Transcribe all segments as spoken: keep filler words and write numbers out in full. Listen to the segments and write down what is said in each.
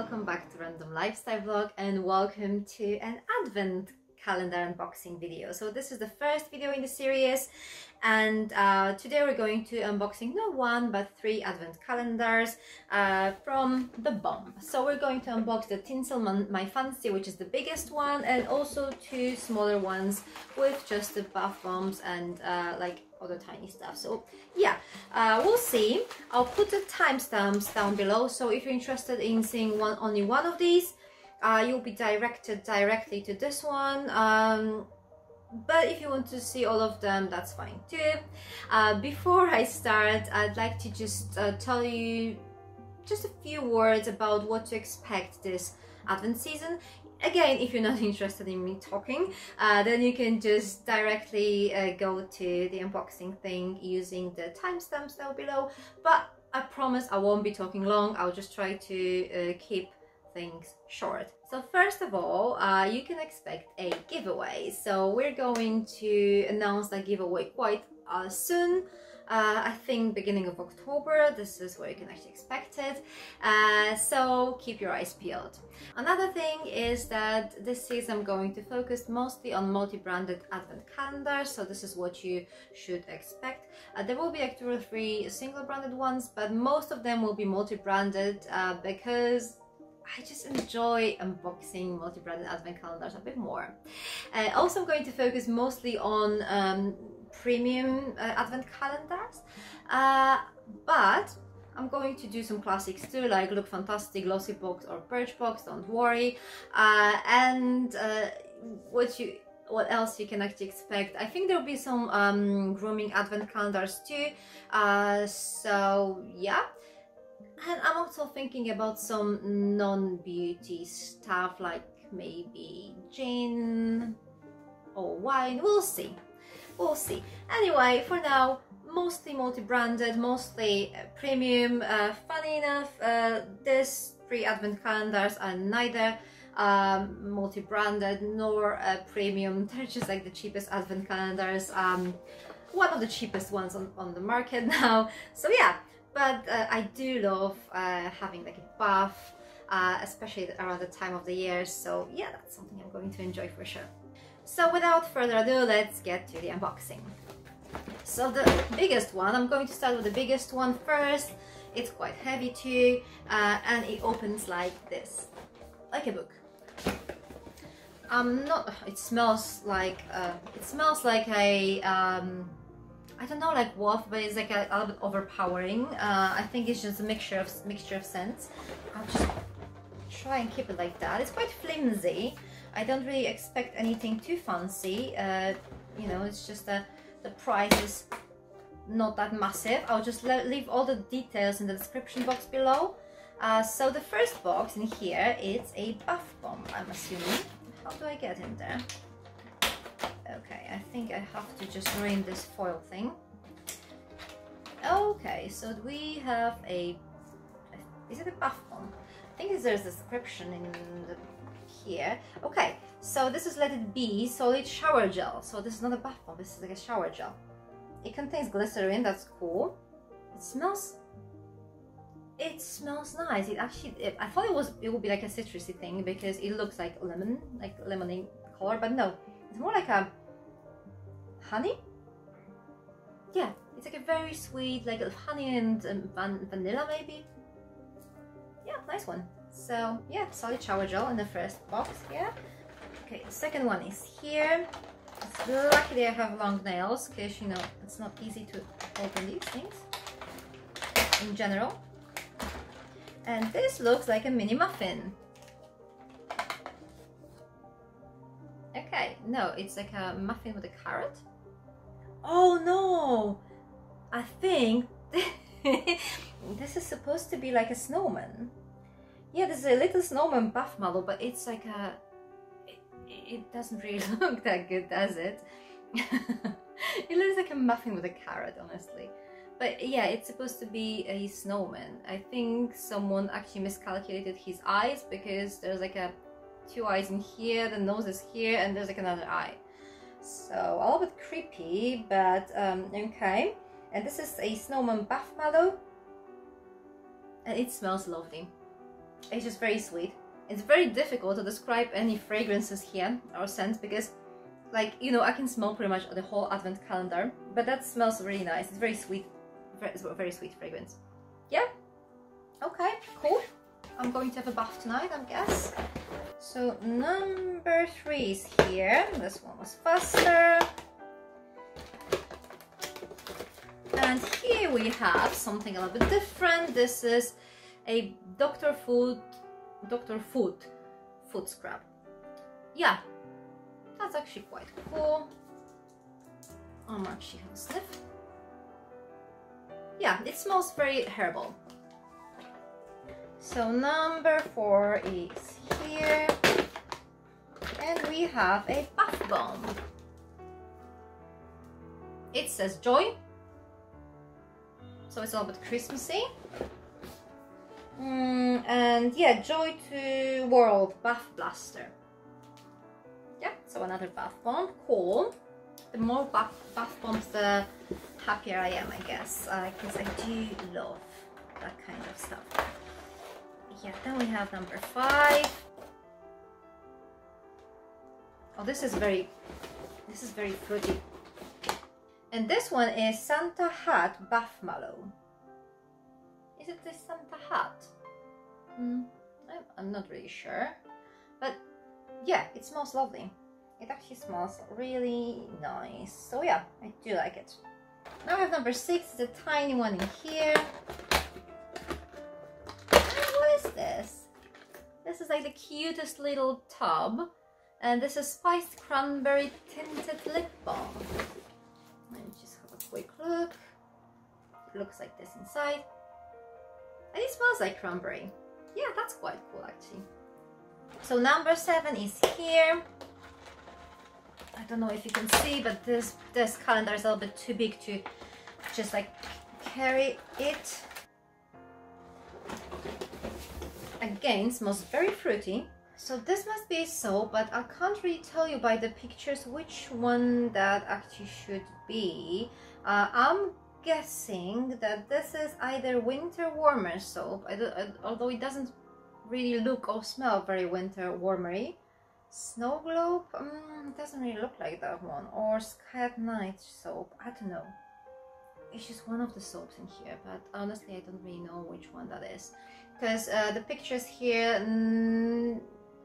welcome back to Random Lifestyle Vlog and welcome to an Advent calendar unboxing video. So this is the first video in the series, and uh, today we're going to unboxing not one but three Advent calendars uh, from the Bomb. So we're going to unbox the Tinsel My Fancy, which is the biggest one, and also two smaller ones with just the bath bombs and uh, like other tiny stuff. So yeah, uh, we'll see. I'll put the timestamps down below, so if you're interested in seeing one only one of these, Uh, you'll be directed directly to this one, um, but if you want to see all of them, that's fine too. Uh, before I start, I'd like to just uh, tell you just a few words about what to expect this Advent season. Again, if you're not interested in me talking, uh, then you can just directly uh, go to the unboxing thing using the timestamps down below, but I promise I won't be talking long. I'll just try to uh, keep things short. So first of all, uh, you can expect a giveaway. So we're going to announce that giveaway quite uh, soon. Uh, I think beginning of October, this is where you can actually expect it. Uh, so keep your eyes peeled. Another thing is that this season I'm going to focus mostly on multi-branded Advent calendars. So this is what you should expect. Uh, there will be like two or three single-branded ones, but most of them will be multi-branded uh, because I just enjoy unboxing multi-branded Advent calendars a bit more. Uh, also, I'm going to focus mostly on um, premium uh, Advent calendars, uh, but I'm going to do some classics too, like Look Fantastic, Glossy Box or Birch Box, don't worry. Uh, and uh, what you what else you can actually expect. I think there will be some um, grooming Advent calendars too, uh, so yeah. And I'm also thinking about some non-beauty stuff, like maybe gin or wine. We'll see. We'll see. Anyway, for now, mostly multi-branded, mostly premium. Uh, funny enough, uh, these three Advent calendars are neither um, multi-branded nor uh, premium. They're just like the cheapest Advent calendars. Um, one of the cheapest ones on, on the market now. So yeah. But uh, I do love uh, having like a bath, uh, especially around the time of the year. So yeah, that's something I'm going to enjoy for sure. So without further ado, let's get to the unboxing. So the biggest one, I'm going to start with the biggest one first. It's quite heavy too, uh, and it opens like this, like a book. I'm not. It smells like uh, it smells like a. Um, I don't know, like what, but it's like a, a little bit overpowering. Uh, I think it's just a mixture of mixture of scents. I'll just try and keep it like that. It's quite flimsy. I don't really expect anything too fancy. Uh, you know, it's just that the price is not that massive. I'll just leave all the details in the description box below. Uh, so the first box in here, it's a bath bomb, I'm assuming. How do I get in there? Okay, I think I have to just ruin this foil thing. Okay, so we have a... Is it a bath bomb? I think there's a description in the, here. Okay, so this is Let It Be Solid Shower Gel. So this is not a bath bomb, this is like a shower gel. It contains glycerin, that's cool. It smells... It smells nice. It actually... It, I thought it was it would be like a citrusy thing because it looks like lemon, like lemony color, but no. It's more like a honey? Yeah, it's like a very sweet, like honey and um, van vanilla maybe? Yeah, nice one. So yeah, solid shower gel in the first box here. Okay, the second one is here. It's luckily I have long nails, because you know, it's not easy to open these things in general. And this looks like a mini muffin. Okay, no, it's like a muffin with a carrot. Oh no! I think this is supposed to be like a snowman. Yeah, this is a little snowman bath model, but it's like a... It, it doesn't really look that good, does it? It looks like a muffin with a carrot, honestly. But yeah, it's supposed to be a snowman. I think someone actually miscalculated his eyes because there's like a... two eyes in here, the nose is here, and there's like another eye. So a little bit creepy, but um, okay. And this is a snowman bath mallow, and it smells lovely. It's just very sweet. It's very difficult to describe any fragrances here or scents because, like, you know, I can smell pretty much the whole advent calendar, but that smells really nice. It's very sweet, very, very sweet fragrance. Yeah, okay, cool. I'm going to have a bath tonight, I guess. So number three is here. This one was faster. And here we have something a little bit different. This is a Doctor Food, Doctor Food, food scrub. Yeah, that's actually quite cool. I'm actually having a sniff. Yeah, it smells very herbal. So number four is here, and we have a bath bomb. It says joy, so it's a little bit Christmassy. Mm, and yeah, joy to world bath blaster. Yeah, so another bath bomb. Cool. The more bath, bath bombs, the happier I am, I guess, because uh, I do love that kind of stuff. Yeah, then we have number five. Oh, this is very, this is very fruity. And this one is Santa Hat Bath Mallow. Is it the Santa Hat? Mm, I'm, I'm not really sure. But yeah, it smells lovely. It actually smells really nice. So yeah, I do like it. Now we have number six, the tiny one in here. This. This is like the cutest little tub, and this is spiced cranberry tinted lip balm. Let me just have a quick look. It looks like this inside, and it smells like cranberry. Yeah, that's quite cool actually. So number seven is here. I don't know if you can see, but this this calendar is a little bit too big to just like carry it. Again, smells very fruity. So this must be a soap, but I can't really tell you by the pictures which one that actually should be. Uh, I'm guessing that this is either winter warmer soap, I do, I, although it doesn't really look or smell very winter warmery. Snow Globe, um, doesn't really look like that one, or Scat Night soap, I don't know. It's just one of the soaps in here, but honestly I don't really know which one that is. Because uh, the pictures here, mm,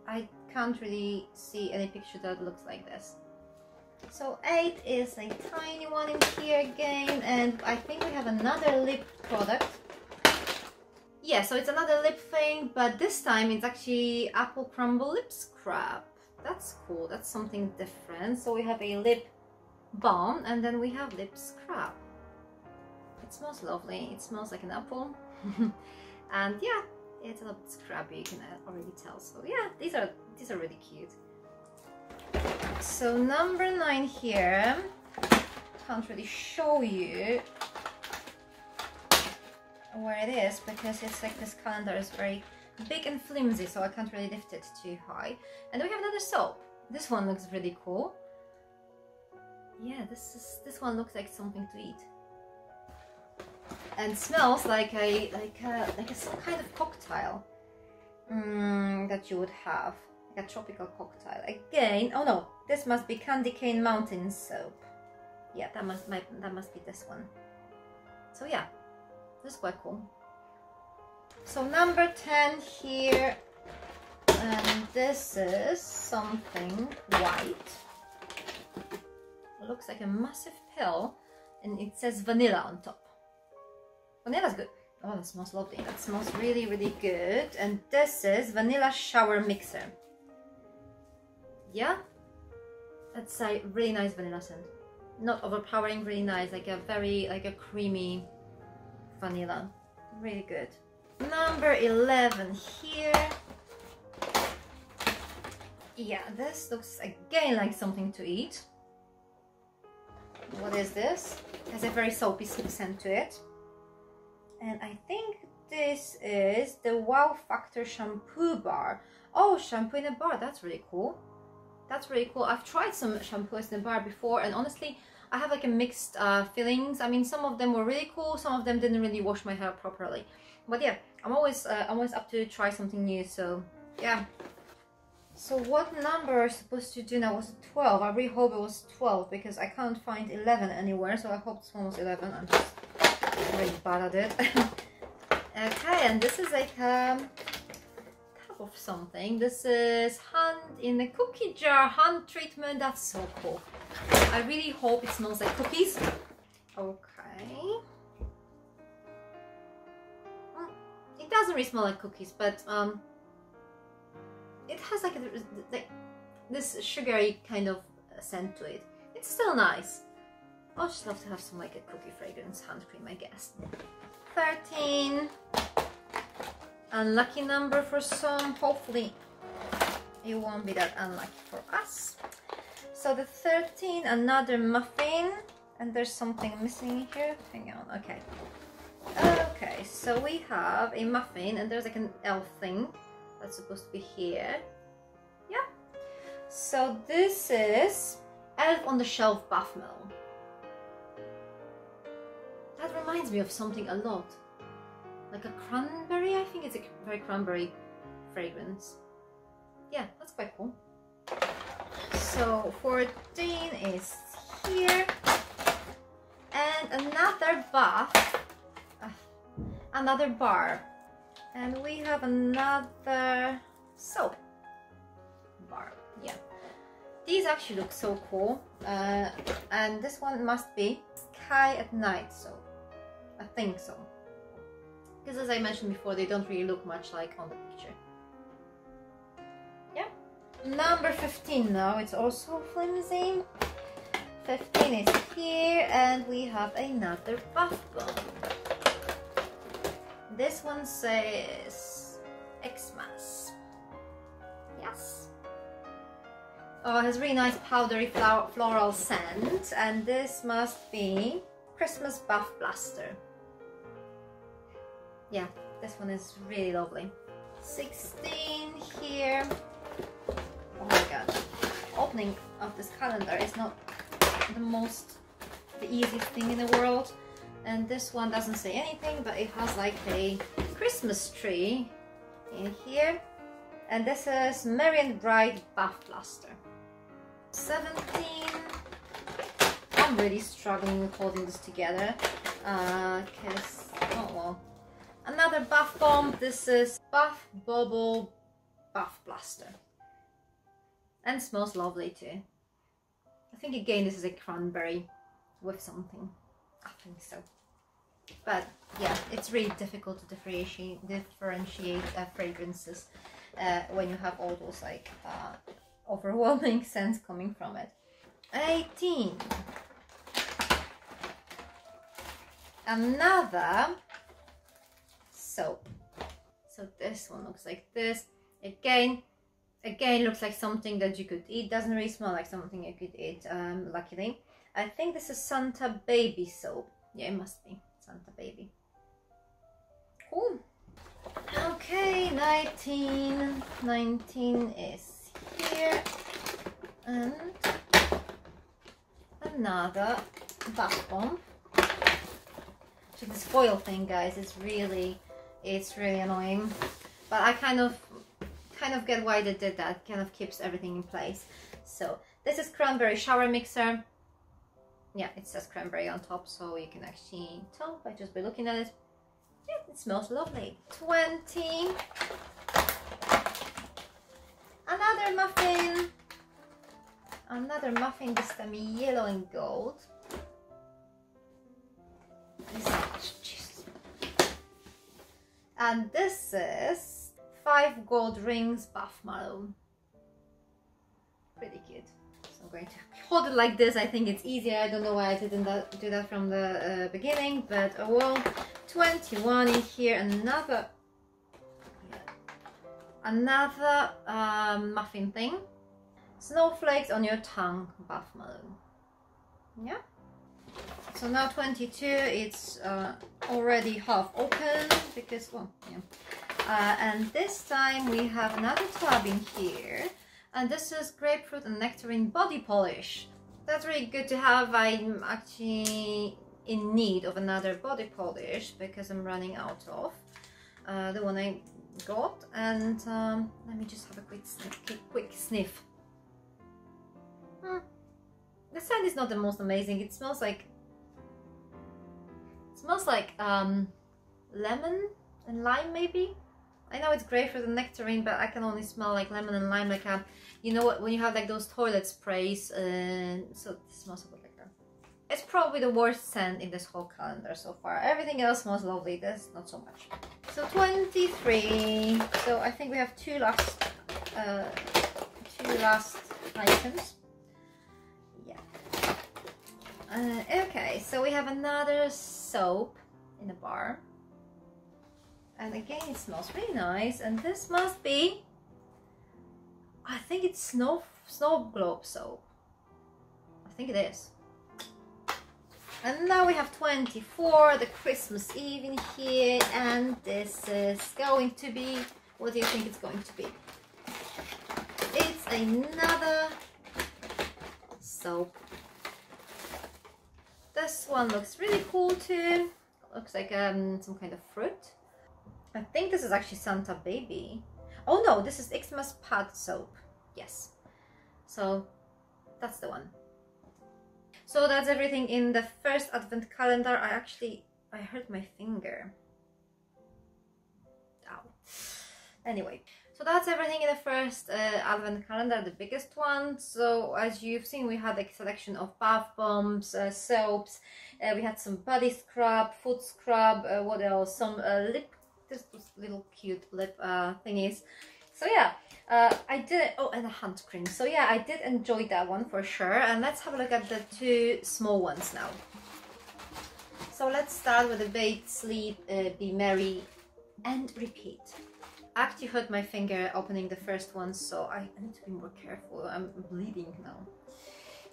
I can't really see any picture that looks like this. So eight is a tiny one in here again, and I think we have another lip product. Yeah, so it's another lip thing, but this time it's actually Apple Crumble Lip Scrub. That's cool, that's something different. So we have a lip balm, and then we have lip scrub. It smells lovely, it smells like an apple. And yeah, it's a little bit scrubby, you can already tell. So yeah, these are these are really cute. So number nine here, can't really show you where it is because it's like this calendar is very big and flimsy, so I can't really lift it too high. And then we have another soap. This one looks really cool. Yeah, this is this one looks like something to eat. And smells like a like a like a some kind of cocktail mm, that you would have, like a tropical cocktail. Again, oh no, this must be Candy Cane Mountain Soap. Yeah, that must my, that must be this one. So yeah, this is quite cool. So number ten here, and this is something white. It looks like a massive pill, and it says vanilla on top. Vanilla's good. Oh, that smells lovely. That smells really, really good. And this is vanilla shower mixer. Yeah, that's a really nice vanilla scent. Not overpowering, really nice. Like a very, like a creamy vanilla. Really good. Number eleven here. Yeah, this looks again like something to eat. What is this? It has a very soapy scent to it. And I think this is the Wow Factor shampoo bar. Oh, shampoo in a bar, that's really cool. That's really cool. I've tried some shampoos in a bar before, and honestly, I have like a mixed uh, feelings. I mean, some of them were really cool, some of them didn't really wash my hair properly. But yeah, I'm always uh, I'm always up to try something new. So yeah. So what number I was supposed to do now? Was it twelve? I really hope it was twelve because I can't find eleven anywhere. So I hope this one was eleven. I'm just really bad at it. Okay, and this is like a cup of something. This is hand in a cookie jar hand treatment. That's so cool. I really hope it smells like cookies. Okay. It doesn't really smell like cookies, but um, it has like, a, like this sugary kind of scent to it. It's still nice. I'll just love to have some like a cookie fragrance hand cream, I guess. thirteen. Unlucky number for some. Hopefully it won't be that unlucky for us. So the thirteen, another muffin, and there's something missing here. Hang on, okay. Okay, so we have a muffin, and there's like an elf thing that's supposed to be here. Yeah. So this is Elf on the Shelf Bath Mel. That reminds me of something a lot. Like a cranberry, I think it's a very cranberry fragrance. Yeah, that's quite cool. So fourteen is here, and another bath, uh, another bar, and we have another soap bar. Yeah, these actually look so cool, uh, and this one must be Sky at Night soap. I think so, because as I mentioned before, they don't really look much like on the picture. Number fifteen now, it's also flimsy. fifteen is here, and we have another bath bomb. This one says Xmas. Yes. Oh, it has really nice powdery floral scent, and this must be Christmas Bath Blaster. Yeah, this one is really lovely. sixteen here. Oh my god, opening of this calendar is not the most, the easiest thing in the world. And this one doesn't say anything, but it has like a Christmas tree in here. And this is Merry and Bright Bath Blaster. seventeen. I'm really struggling with holding this together. Uh, cause, oh well. Another bath bomb. This is Bath Bubble Bath Blaster. And smells lovely too. I think again this is a cranberry with something. I think so. But yeah, it's really difficult to differentiate, differentiate uh, fragrances uh, when you have all those like uh, overwhelming scents coming from it. eighteen. Another soap. So this one looks like this. Again. Again, looks like something that you could eat. Doesn't really smell like something you could eat, um, luckily. I think this is Santa Baby soap. Yeah, it must be Santa Baby. Cool. Okay, nineteen. nineteen is here. And another bath bomb. So this foil thing, guys, is really, it's really annoying. But I kind of... kind of get why they did that. Kind of keeps everything in place. So this is cranberry shower mixer. Yeah, it says cranberry on top, so you can actually tell by just by looking at it. Yeah, it smells lovely. twenty. Another muffin. Another muffin, this time yellow and gold. This, and this is Five Gold Rings Bath Mallow. Pretty cute. So I'm going to hold it like this. I think it's easier. I don't know why I didn't do that from the uh, beginning, but oh well. twenty-one in here. Another, another uh, muffin thing. Snowflakes on Your Tongue Bath Mallow. Yeah. So now twenty-two. It's uh, already half open because, well, yeah. Uh, and this time we have another tub in here, and this is Grapefruit and Nectarine Body Polish. that's really good to have. I'm actually in need of another body polish because I'm running out of uh, the one I got. And um, let me just have a quick sniff. Quick sniff. Hmm. The scent is not the most amazing. It smells like it smells like um, lemon and lime, maybe. I know it's grapefruit and nectarine, but I can only smell like lemon and lime, like a, you know what, when you have like those toilet sprays, and so it smells a bit like that. It's probably the worst scent in this whole calendar so far. Everything else smells lovely, that's not so much. So twenty-three, so I think we have two last, uh, two last items. Yeah. Uh, okay, so we have another soap in the bar. And again, it smells really nice, and this must be, I think it's snow snow globe soap. I think it is. And now we have twenty-four, the Christmas Eve in here, and this is going to be, what do you think it's going to be? It's another soap. This one looks really cool too. Looks like um, some kind of fruit. I think this is actually Santa Baby. Oh no, this is Xmas Pad soap. Yes. So that's the one. So that's everything in the first advent calendar. I actually, I hurt my finger. Ow. Anyway, so that's everything in the first uh, advent calendar, the biggest one. So as you've seen, we had a selection of bath bombs, uh, soaps. Uh, we had some body scrub, foot scrub, uh, what else? Some uh, lip This little cute lip uh, thingies. So yeah, uh, I did. Oh, and a hand cream. So yeah, I did enjoy that one for sure. And let's have a look at the two small ones now. So let's start with the Bathe, Sleep, uh, Be Merry, and Repeat. I actually hurt my finger opening the first one, so I need to be more careful. I'm bleeding now.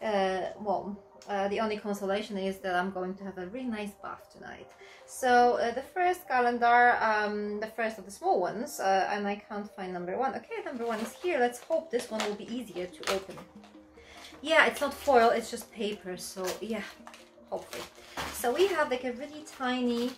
Uh, well. Uh, the only consolation is that I'm going to have a really nice bath tonight. So uh, the first calendar, um, the first of the small ones, uh, and I can't find number one. Okay, number one is here. Let's hope this one will be easier to open. Yeah, it's not foil, it's just paper, so yeah, hopefully. So we have like a really tiny...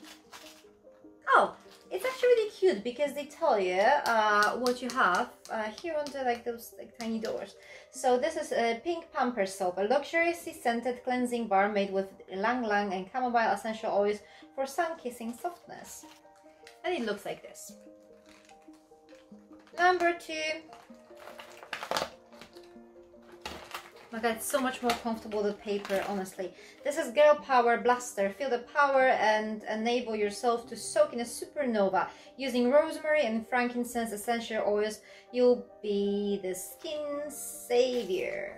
Oh, it's actually really cute because they tell you uh, what you have uh, here on the like those like tiny doors. So this is a pink Pampers soap, a luxuriously scented cleansing bar made with ylang ylang and chamomile essential oils for sun-kissing softness. And it looks like this. Number two. Oh my god, it's so much more comfortable than paper, honestly. This is Girl Power Blaster. Feel the power and enable yourself to soak in a supernova. Using rosemary and frankincense essential oils, you'll be the skin savior.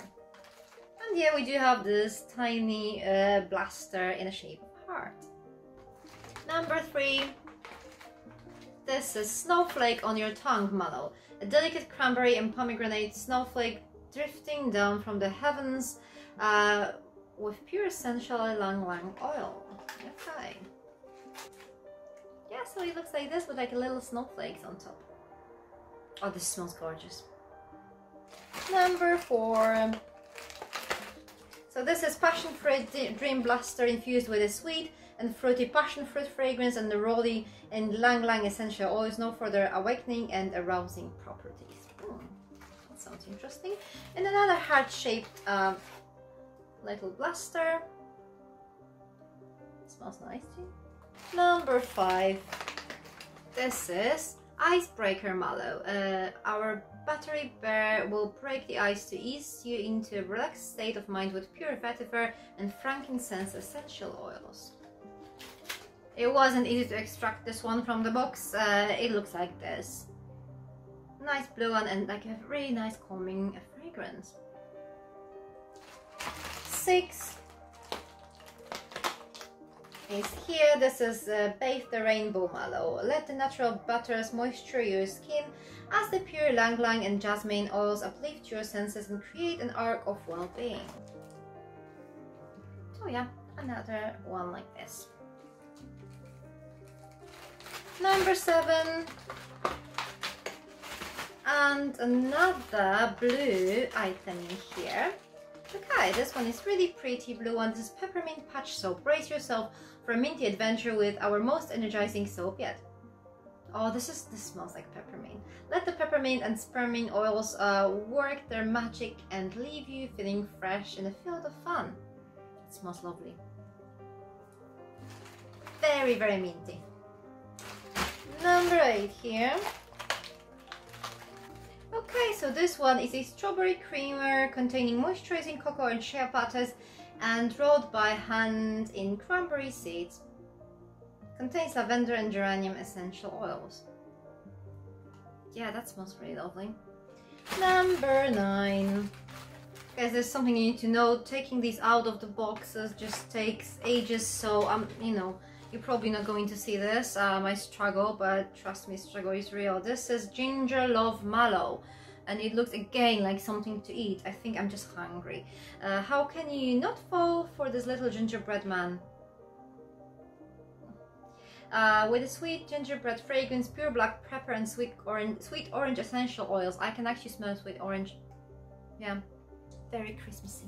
And yeah, we do have this tiny uh, blaster in the shape of a heart. Number three. This is Snowflake on Your Tongue Mallow. A delicate cranberry and pomegranate snowflake drifting down from the heavens uh, with pure essential ylang ylang oil. Okay. Yeah, so it looks like this with like little snowflakes on top. Oh, this smells gorgeous. Number four. So this is Passion Fruit Dream Blaster infused with a sweet and fruity passion fruit fragrance and the rosy and ylang ylang essential oils, known for their awakening and arousing properties. Sounds interesting. And another heart-shaped uh, little blaster. It smells nice too. Number five. This is Icebreaker Mallow. Uh, our battery bear will break the ice to ease you into a relaxed state of mind with pure vetiver and frankincense essential oils. It wasn't easy to extract this one from the box. Uh, it looks like this. Nice blue one and like a really nice calming fragrance. Six is here. This is uh, Bathe the Rainbow Mallow. Let the natural butters moisturize your skin as the pure ylang ylang and jasmine oils uplift your senses and create an arc of well-being. So yeah, another one like this. Number seven. And another blue item in here. electric eye. This one is really pretty blue one. This is peppermint patch soap. Brace yourself for a minty adventure with our most energizing soap yet. Oh, this is this smells like peppermint. Let the peppermint and spearmint oils uh, work their magic and leave you feeling fresh in a field of fun. It smells lovely. Very, very minty. Number eight here. Okay, so this one is a strawberry creamer containing moisturizing cocoa and shea butters and rolled by hand in cranberry seeds. Contains lavender and geranium essential oils. Yeah, that smells really lovely. Number nine. Guys, there's something you need to know. Taking these out of the boxes just takes ages, so um, you know, you're probably not going to see this. Uh, my struggle, but trust me, struggle is real. This is Ginger Love Mallow, and it looks again like something to eat. I think I'm just hungry. Uh, how can you not fall for this little gingerbread man? Uh, with a sweet gingerbread fragrance, pure black pepper, and sweet orange, sweet orange essential oils. I can actually smell sweet orange. Yeah, very Christmassy.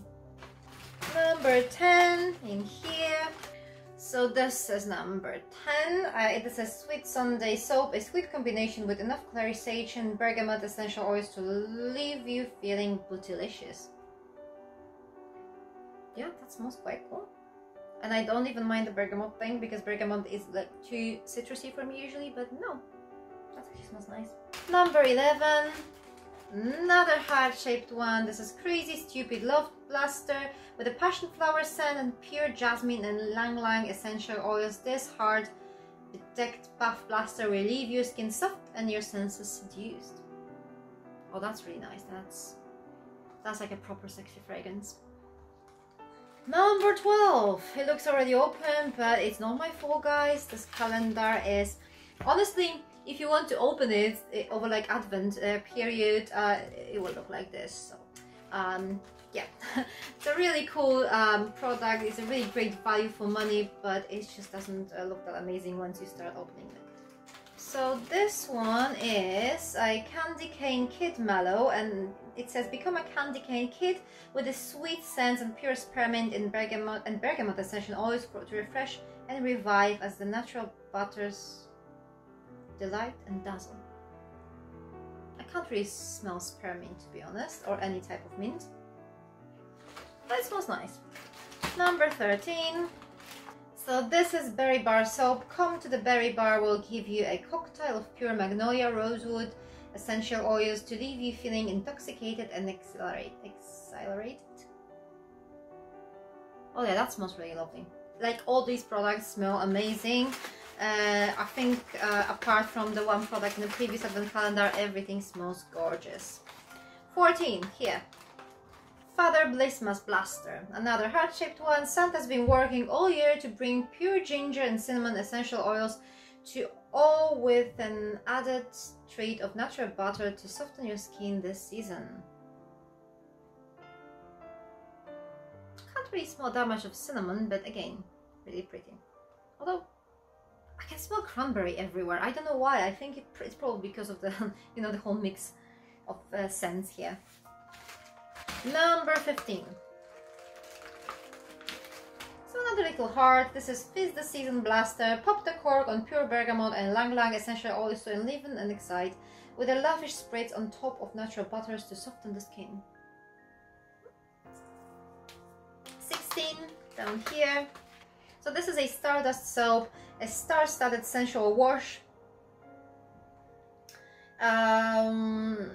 Number ten in here. So this is number ten. Uh, this is Sweet Sunday Soap, a sweet combination with enough clary sage and bergamot essential oils to leave you feeling bootylicious. Yeah, that smells quite cool. And I don't even mind the bergamot thing because bergamot is like too citrusy for me usually, but no, that actually smells nice. Number eleven, another heart-shaped one. This is Crazy Stupid Love Blaster with a passion flower scent and pure jasmine and lang lang essential oils. This heart detect puff blaster will leave your skin soft and your senses seduced. Oh, that's really nice. That's that's like a proper sexy fragrance. Number twelve, it looks already open, but it's not my fault, guys. This calendar is, honestly, if you want to open it, it over like Advent uh, period, uh, it will look like this. So, um, yeah, it's a really cool um, product. It's a really great value for money, but it just doesn't uh, look that amazing once you start opening it. So this one is a candy cane kid mallow, and it says become a candy cane kid with a sweet scent and pure spearmint in bergamot and bergamot essential oils to refresh and revive as the natural butters delight and dazzle. I can't really smell spearmint, to be honest, or any type of mint, but it smells nice. Number thirteen. So this is Berry Bar Soap. Come to the Berry Bar will give you a cocktail of pure magnolia, rosewood, essential oils to leave you feeling intoxicated and exhilarate. Exhilarated? Oh yeah, that smells really lovely. Like, all these products smell amazing. Uh, I think uh, apart from the one product in the previous advent calendar, everything smells gorgeous. fourteen, here. Father Blissmas Blaster, another heart-shaped one. Santa's been working all year to bring pure ginger and cinnamon essential oils to all with an added treat of natural butter to soften your skin this season. Can't really smell that much of cinnamon, but again, really pretty. Although, I can smell cranberry everywhere. I don't know why. I think it, it's probably because of the, you know, the whole mix of uh, scents here. Number fifteen. So another little heart. This is Fizz the Season Blaster. Pop the cork on pure bergamot and lang lang essential oils to enliven and excite, with a lavish spritz on top of natural butters to soften the skin. sixteen, down here. So this is a Stardust Soap, a star-studded sensual wash. Um...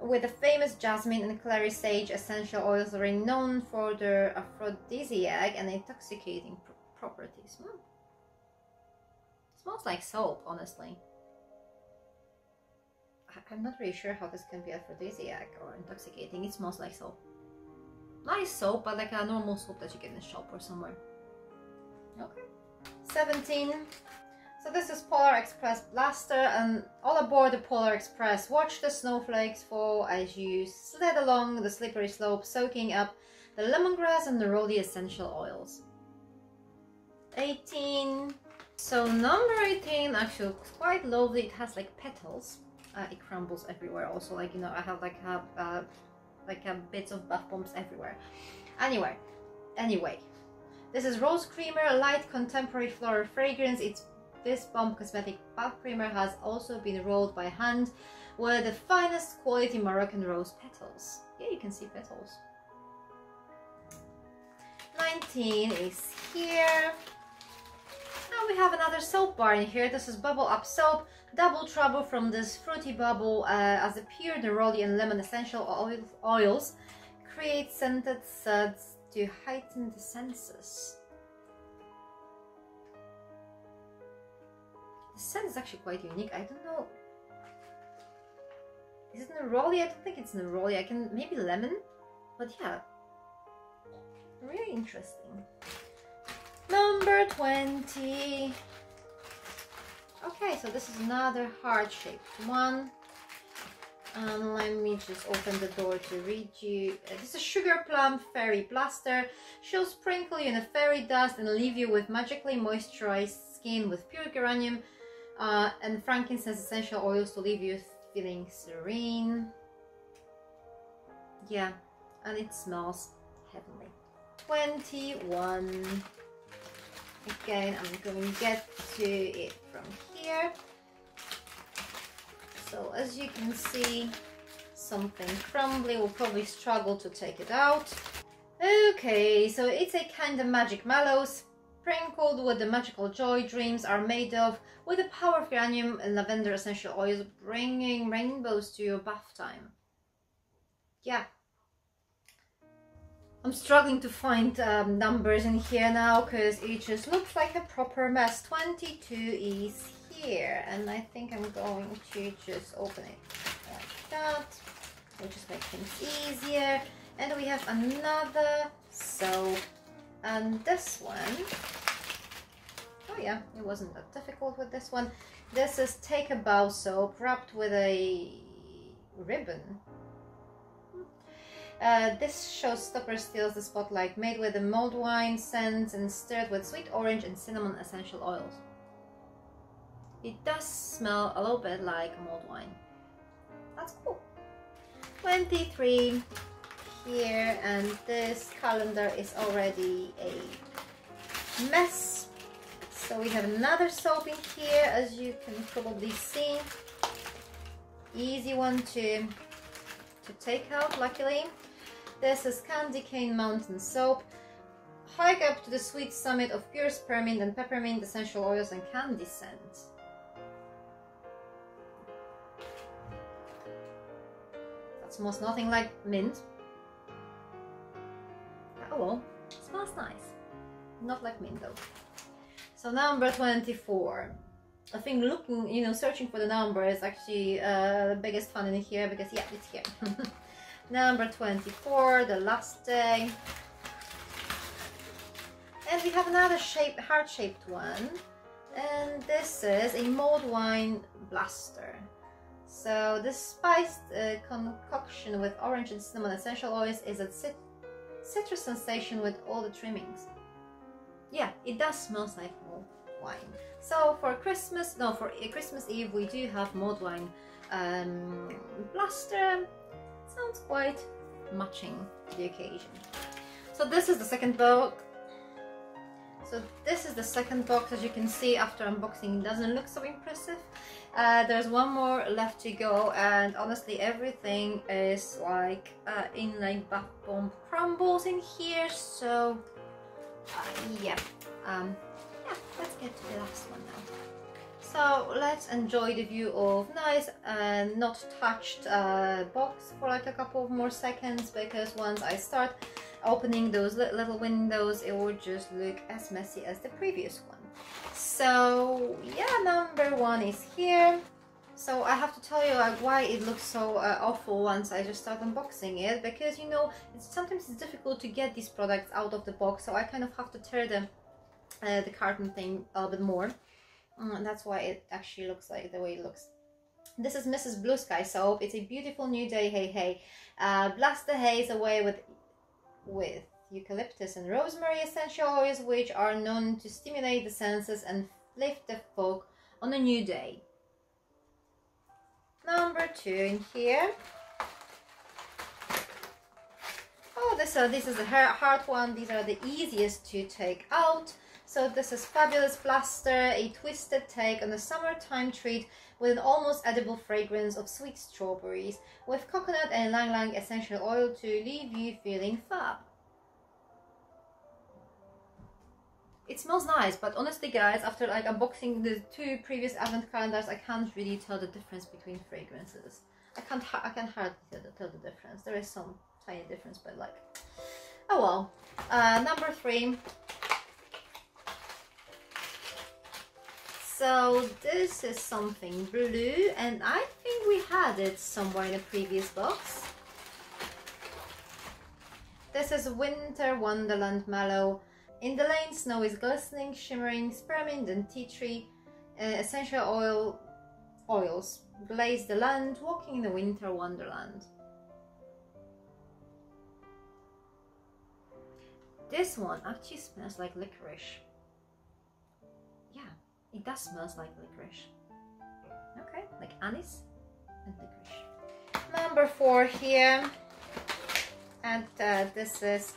with the famous jasmine and clary sage essential oils, are known for their aphrodisiac and intoxicating pr properties. Mm. Smells like soap, honestly. I I'm not really sure how this can be aphrodisiac or intoxicating. It smells like soap. Nice soap, but like a normal soap that you get in a shop or somewhere. Okay. seventeen. So this is Polar Express Blaster, and all aboard the Polar Express. Watch the snowflakes fall as you sled along the slippery slope, soaking up the lemongrass and the rosy essential oils. eighteen. So number eighteen actually looks quite lovely. It has like petals. Uh, it crumbles everywhere also. Like, you know, I have like a, uh, like a bits of bath bombs everywhere. Anyway, anyway, this is Rose Creamer, light contemporary floral fragrance. It's this Bomb Cosmetic bath creamer has also been rolled by hand with the finest quality Moroccan rose petals. Yeah, you can see petals. nineteen is here. Now we have another soap bar in here. This is Bubble Up Soap. Double trouble from this fruity bubble uh, as the pure neroli and lemon essential oil oils create scented suds to heighten the senses. The scent is actually quite unique. I don't know. Is it neroli? I don't think it's neroli. I can maybe lemon, but yeah, really interesting. Number twenty. Okay, so this is another heart-shaped one. Um, let me just open the door to read you. Uh, this is Sugar Plum Fairy Plaster. She'll sprinkle you in a fairy dust and leave you with magically moisturized skin with pure geranium uh, and frankincense essential oils to leave you feeling serene. Yeah, and it smells heavenly. twenty-one. Again, I'm going to get to it from here. So as you can see, something crumbly, will probably struggle to take it out. Okay, so it's a kind of magic mallows, sprinkled with the magical joy dreams are made of, with the power of geranium and lavender essential oils, bringing rainbows to your bath time. Yeah. I'm struggling to find um, numbers in here now because it just looks like a proper mess. twenty-two is here, and I think I'm going to just open it like that. We'll just make things easier. And we have another soap, and this one, oh yeah, it wasn't that difficult with this one. This is Take a Bow soap wrapped with a ribbon. Uh, this showstopper steals the spotlight, made with the mulled wine scents and stirred with sweet orange and cinnamon essential oils. It does smell a little bit like mulled wine. That's cool. twenty-three here, and this calendar is already a mess. So we have another soap in here, as you can probably see. Easy one to, to take out, luckily. This is Candy Cane Mountain Soap. Hike up to the sweet summit of pure spearmint and peppermint essential oils and candy scent. That's almost nothing like mint. Oh well, it smells nice. Not like mint though. So number twenty-four. I think looking, you know, searching for the number is actually uh, the biggest fun in here because yeah, it's here. Number twenty-four, the last day. And we have another shape, heart-shaped one, and this is a mulled wine blaster. So this spiced uh, concoction with orange and cinnamon essential oils is a cit citrus sensation with all the trimmings. Yeah, it does smell like mulled wine. So for Christmas, no, for Christmas Eve we do have mulled wine um, blaster. Sounds quite matching the occasion. So this is the second book. So this is the second box. As you can see after unboxing, it doesn't look so impressive. Uh, there's one more left to go, and honestly everything is like uh, in like bath bomb crumbles in here, so uh, yeah. Um, yeah, let's get to the last one now. So let's enjoy the view of nice and uh, not touched uh, box for like a couple of more seconds, because once I start opening those little windows it will just look as messy as the previous one. So yeah, number one is here. So I have to tell you like why it looks so uh, awful once I just start unboxing it, because you know it's, sometimes it's difficult to get these products out of the box, so I kind of have to tear them uh, the carton thing a little bit more, um, and that's why it actually looks like the way it looks. This is Missus Blue Sky Soap. It's a beautiful new day, hey hey. Uh, blast the haze away with with eucalyptus and rosemary essential oils, which are known to stimulate the senses and lift the fog on a new day. Number two in here. Oh, so this is a hard one. These are the easiest to take out. So this is Fabulous Plaster, a twisted take on a summertime treat with an almost edible fragrance of sweet strawberries with coconut and lang lang essential oil to leave you feeling fab. It smells nice, but honestly guys, after like unboxing the two previous advent calendars, I can't really tell the difference between fragrances. I can't, I can hardly tell the, tell the difference. There is some tiny difference, but like, oh well. Uh, number three. So this is something blue, and I think we had it somewhere in a previous box. This is Winter Wonderland Mallow. In the lane, snow is glistening, shimmering, spearmint and tea tree, uh, essential oil, oils, glaze the land, walking in the winter wonderland. This one actually smells like licorice. It does smell like licorice. Okay, like anise and licorice. Number four here. And uh, this is,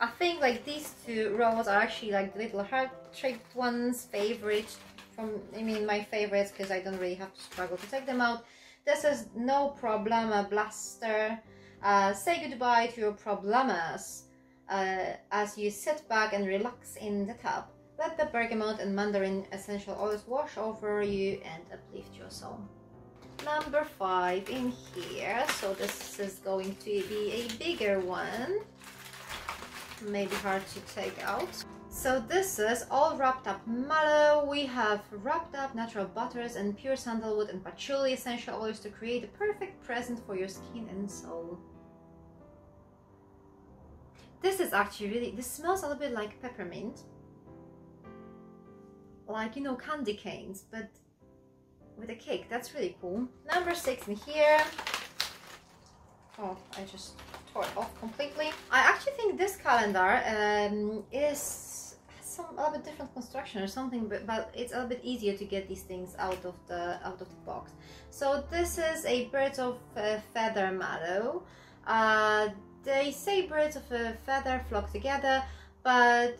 I think like these two rolls are actually like the little heart-shaped ones, favorite from, I mean my favorites, because I don't really have to struggle to take them out. This is No Problema Blaster. Uh, say goodbye to your problemas uh, as you sit back and relax in the tub. Let the bergamot and mandarin essential oils wash over you and uplift your soul. Number five in here. So this is going to be a bigger one. Maybe hard to take out. So this is all wrapped up mallow. We have wrapped up natural butters and pure sandalwood and patchouli essential oils to create a perfect present for your skin and soul. This is actually really, this smells a little bit like peppermint. Like, you know, candy canes, but with a cake. That's really cool. Number six in here. Oh, I just tore it off completely. I actually think this calendar um, is some a little bit different construction or something, but, but it's a little bit easier to get these things out of the out of the box. So this is a birds of uh, feather mallow. Uh, they say birds of a feather flock together, but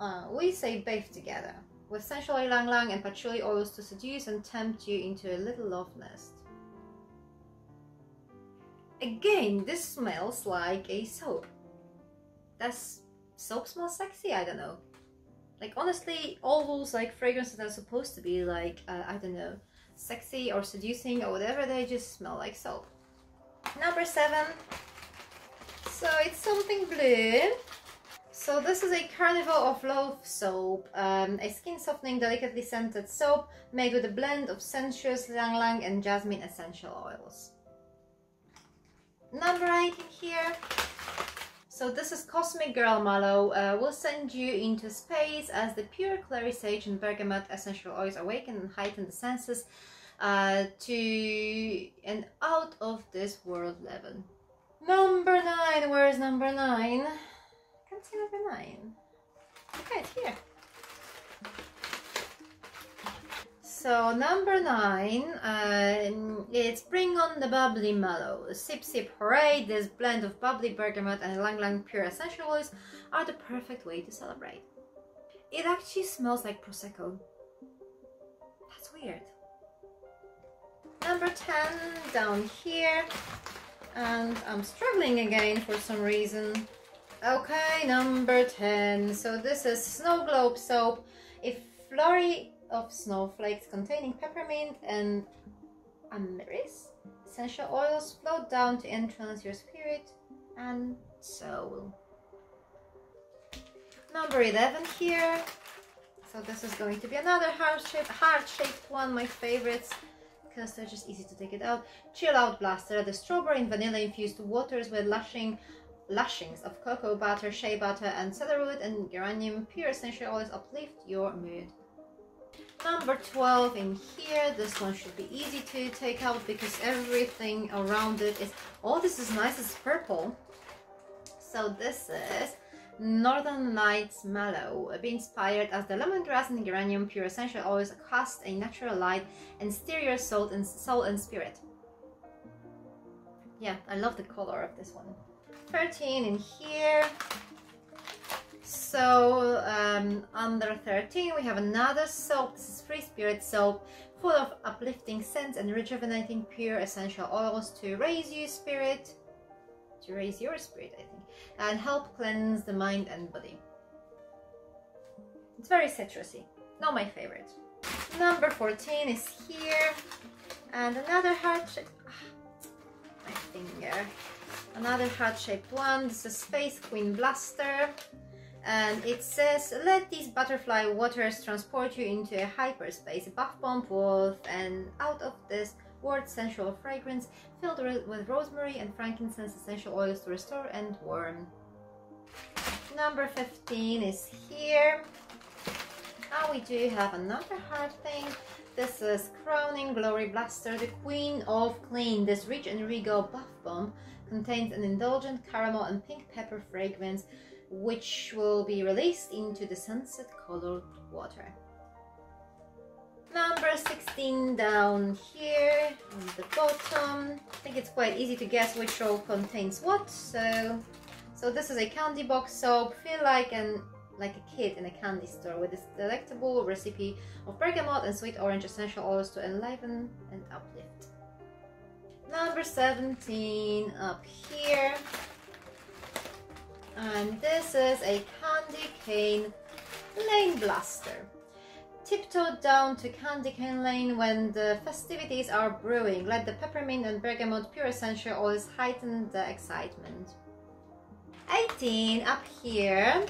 uh, we say bathe together. With essential oil lang lang and patchouli oils to seduce and tempt you into a little love nest. Again, this smells like a soap. Does soap smell sexy? I don't know. Like honestly, all those like fragrances that are supposed to be like, uh, I don't know, sexy or seducing or whatever, they just smell like soap. Number seven. So it's something blue. So this is a Carnival of Love soap, um, a skin-softening, delicately scented soap made with a blend of sensuous lang lang and jasmine essential oils. Number eight in here. So this is Cosmic Girl Mallow. Uh, will send you into space as the pure clary sage and bergamot essential oils awaken and heighten the senses uh, to and out of this world level. Number nine. Where is number nine? See number nine. Okay, it's here. So number nine, uh, it's Bring on the Bubbly Mallow. Sip sip hooray! This blend of bubbly bergamot and lang lang pure essential oils are the perfect way to celebrate. It actually smells like prosecco. That's weird. Number ten down here, and I'm struggling again for some reason. Okay, number ten. So this is Snow Globe soap, a flurry of snowflakes containing peppermint and amyris essential oils float down to entrance your spirit and soul. Number eleven here. So this is going to be another heart-shaped, heart-shaped one, my favorites. They're just easy to take it out. Chill Out Blaster, the strawberry and vanilla infused waters with lushing lashings of cocoa butter, shea butter and cedarwood and geranium pure essential oils uplift your mood. Number twelve in here. This one should be easy to take out because everything around it is, oh, this is nice, it's purple. So this is Northern Lights Mallow. Be inspired as the lemongrass and geranium pure essential oils cast a natural light and steer your soul and soul and spirit. Yeah, I love the color of this one. thirteen in here. So um, under thirteen we have another soap. This is Free Spirit soap, full of uplifting scents and rejuvenating pure essential oils to raise your spirit, to raise your spirit I think, and help cleanse the mind and body. It's very citrusy, not my favorite. Number fourteen is here, and another heart shape, ah, my finger, another heart shaped one. This is Space Queen Blaster, and it says, let these butterfly waters transport you into a hyperspace, buff bomb wolf, and out of this world sensual fragrance filled with rosemary and frankincense essential oils to restore and warm. Number fifteen is here. Now we do have another hard thing. This is Crowning Glory Blaster, the Queen of Clean. This rich and regal buff bomb contains an indulgent caramel and pink pepper fragrance, which will be released into the sunset colored water. Number sixteen down here on the bottom. I think it's quite easy to guess which roll contains what. So, so this is a candy box soap. Feel like an like a kid in a candy store with this delectable recipe of bergamot and sweet orange essential oils to enliven and uplift. Number seventeen up here. And this is a Candy Cane Lane Blaster. Tiptoe down to Candy Cane Lane when the festivities are brewing. Let the peppermint and bergamot pure essential oils heighten the excitement. eighteen up here.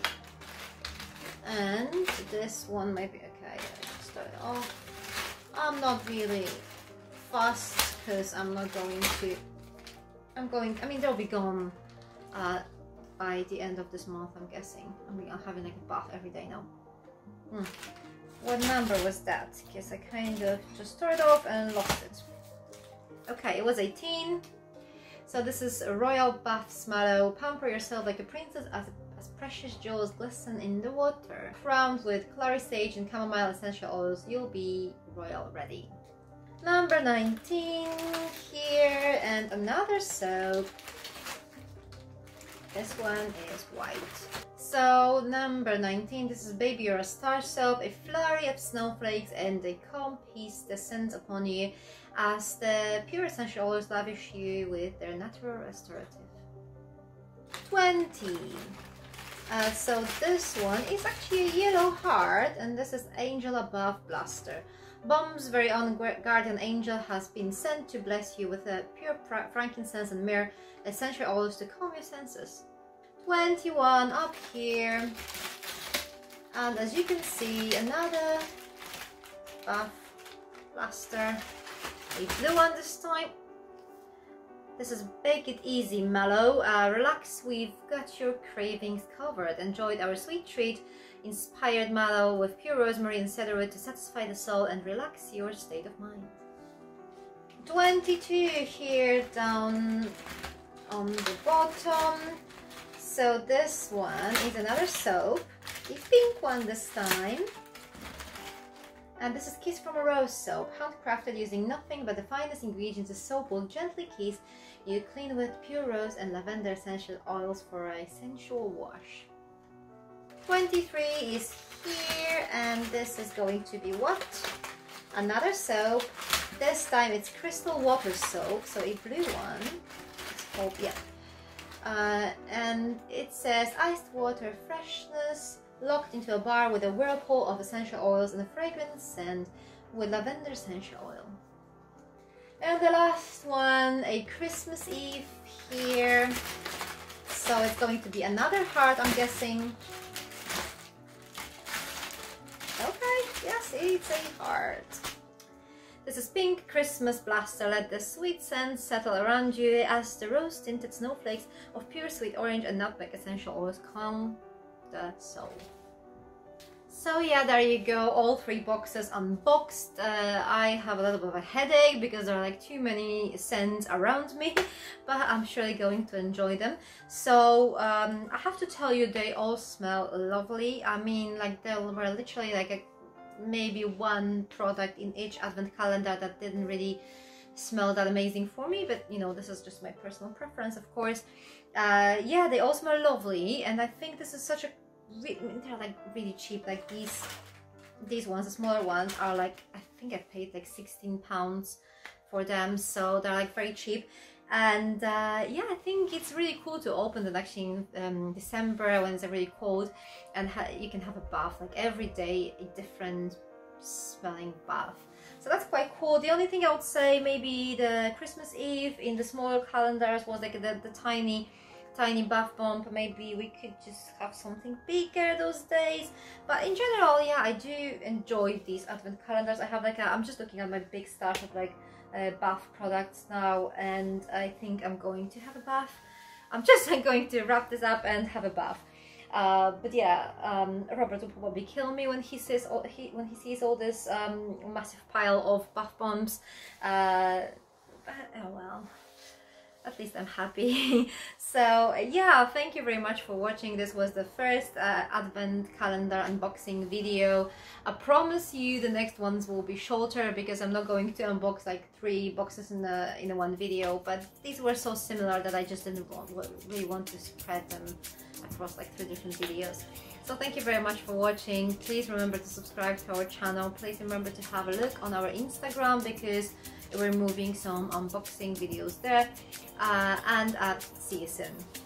And this one might be okay. I start it off. I'm not really fussed because I'm not going to. I'm going. I mean, they'll be gone. Uh, by the end of this month, I'm guessing. I mean, I'm having like a bath every day now. Hmm. What number was that? Because I kind of just started off and lost it. Okay, it was eighteen. So this is a Royal Bath Mallow. Pamper yourself like a princess as, as precious jewels glisten in the water. Crowned with clary sage and chamomile essential oils, you'll be royal ready. Number nineteen here, and another soap. This one is white. So number nineteen, this is Baby You're a Star soap. A flurry of snowflakes and a calm peace descends upon you as the pure essential oils lavish you with their natural restorative. twenty. Uh, so this one is actually a yellow heart, and this is Angel Above Blaster. Bomb's very own guardian angel has been sent to bless you with a pure frankincense and myrrh essential oils to calm your senses. twenty-one up here, and as you can see, another buff blaster, a blue one this time. This is Bake It Easy Mallow. Uh, relax, we've got your cravings covered. Enjoyed our sweet treat, inspired mallow with pure rosemary and cedarwood to satisfy the soul and relax your state of mind. twenty-two here down on the bottom. So this one is another soap, the pink one this time. And this is Kiss From A Rose soap, handcrafted using nothing but the finest ingredients. The soap will gently kiss you clean with pure rose and lavender essential oils for a sensual wash. twenty-three is here, and this is going to be what? Another soap. This time it's Crystal Water soap, so a blue one. It's called, yeah. Uh, and it says iced water freshness, locked into a bar with a whirlpool of essential oils and a fragrant scent with lavender essential oil. And the last one, a Christmas Eve here. So it's going to be another heart, I'm guessing. Okay, yes, it's a heart. This is Pink Christmas Blaster. Let the sweet scent settle around you as the rose-tinted snowflakes of pure sweet orange and nutmeg essential oils calm the soul. So yeah, there you go, all three boxes unboxed. uh, I have a little bit of a headache because there are like too many scents around me, but I'm surely going to enjoy them. So um, I have to tell you, they all smell lovely. I mean, like, there were literally like a, maybe one product in each advent calendar that didn't really smell that amazing for me, but you know, this is just my personal preference, of course. Uh, yeah, they all smell lovely, and I think this is such a, they're like really cheap. Like these these ones, the smaller ones, are like, I think I paid like sixteen pounds for them, so they're like very cheap. And uh, yeah, I think it's really cool to open them actually in um, December when it's really cold, and ha you can have a bath like every day, a different smelling bath. So that's quite cool. The only thing I would say, maybe the Christmas Eve in the smaller calendars was like the, the tiny tiny bath bomb. Maybe we could just have something bigger those days, but in general, yeah, I do enjoy these advent calendars. I have like a, I'm just looking at my big stash of like Uh, bath products now, and I think I'm going to have a bath. I'm just I'm going to wrap this up and have a bath. Uh, but yeah, um, Robert will probably kill me when he sees all, he, when he sees all this um, massive pile of bath bombs. Uh, but, oh well, at least I'm happy. So yeah, thank you very much for watching. This was the first uh, advent calendar unboxing video. I promise you the next ones will be shorter, because I'm not going to unbox like three boxes in the in the one video, but these were so similar that I just didn't want, really want to spread them across like three different videos. So thank you very much for watching. Please remember to subscribe to our channel. Please remember to have a look on our Instagram, because we're moving some unboxing videos there. Uh, and uh, see you soon.